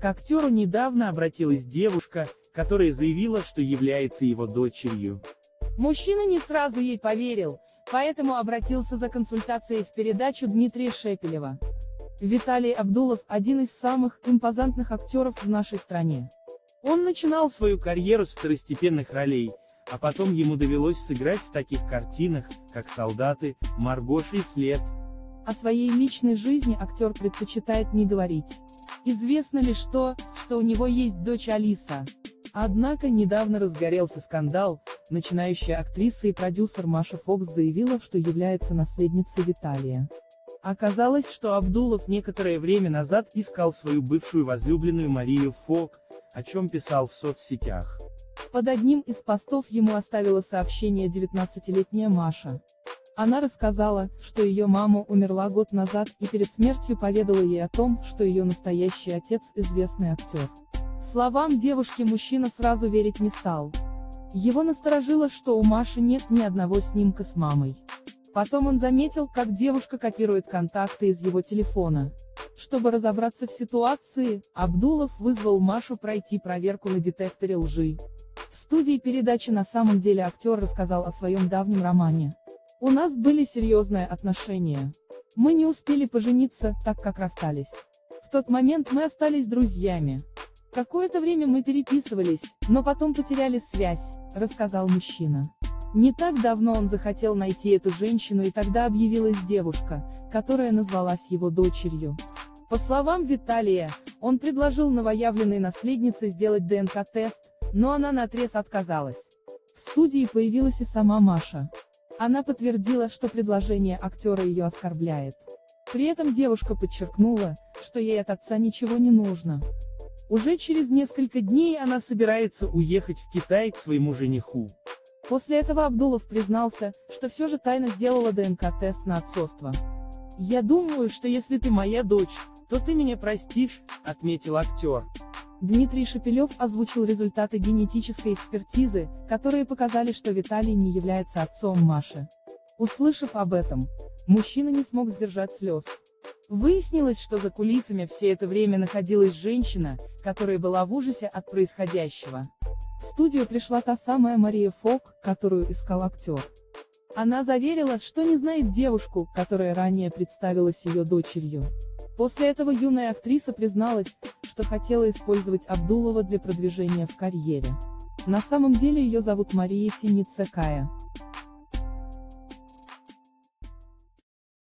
К актеру недавно обратилась девушка, которая заявила, что является его дочерью. Мужчина не сразу ей поверил, поэтому обратился за консультацией в передачу Дмитрия Шепелева. Виталий Абдулов – один из самых импозантных актеров в нашей стране. Он начинал свою карьеру с второстепенных ролей, а потом ему довелось сыграть в таких картинах, как «Солдаты», «Маргоша» и «След». О своей личной жизни актер предпочитает не говорить. Известно лишь то, что у него есть дочь Алиса. Однако недавно разгорелся скандал. Начинающая актриса и продюсер Маша Фокс заявила, что является наследницей Виталия. Оказалось, что Абдулов некоторое время назад искал свою бывшую возлюбленную Марию Фокс, о чем писал в соцсетях. Под одним из постов ему оставила сообщение 19-летняя Маша. Она рассказала, что ее мама умерла год назад и перед смертью поведала ей о том, что ее настоящий отец – известный актер. Словам девушки мужчина сразу верить не стал. Его насторожило, что у Маши нет ни одного снимка с мамой. Потом он заметил, как девушка копирует контакты из его телефона. Чтобы разобраться в ситуации, Абдулов вызвал Машу пройти проверку на детекторе лжи. В студии передачи «На самом деле» актер рассказал о своем давнем романе. «У нас были серьезные отношения. Мы не успели пожениться, так как расстались. В тот момент мы остались друзьями. Какое-то время мы переписывались, но потом потеряли связь», — рассказал мужчина. Не так давно он захотел найти эту женщину, и тогда объявилась девушка, которая назвалась его дочерью. По словам Виталия, он предложил новоявленной наследнице сделать ДНК-тест, но она наотрез отказалась. В студии появилась и сама Маша. Она подтвердила, что предложение актера ее оскорбляет. При этом девушка подчеркнула, что ей от отца ничего не нужно. Уже через несколько дней она собирается уехать в Китай к своему жениху. После этого Абдулов признался, что все же тайно сделала ДНК-тест на отцовство. «Я думаю, что если ты моя дочь, то ты меня простишь», — отметил актер. Дмитрий Шепелев озвучил результаты генетической экспертизы, которые показали, что Виталий не является отцом Маши. Услышав об этом, мужчина не смог сдержать слез. Выяснилось, что за кулисами все это время находилась женщина, которая была в ужасе от происходящего. В студию пришла та самая Мария Фокс, которую искал актер. Она заверила, что не знает девушку, которая ранее представилась ее дочерью. После этого юная актриса призналась, что хотела использовать Абдулова для продвижения в карьере. На самом деле ее зовут Мария Синицкая.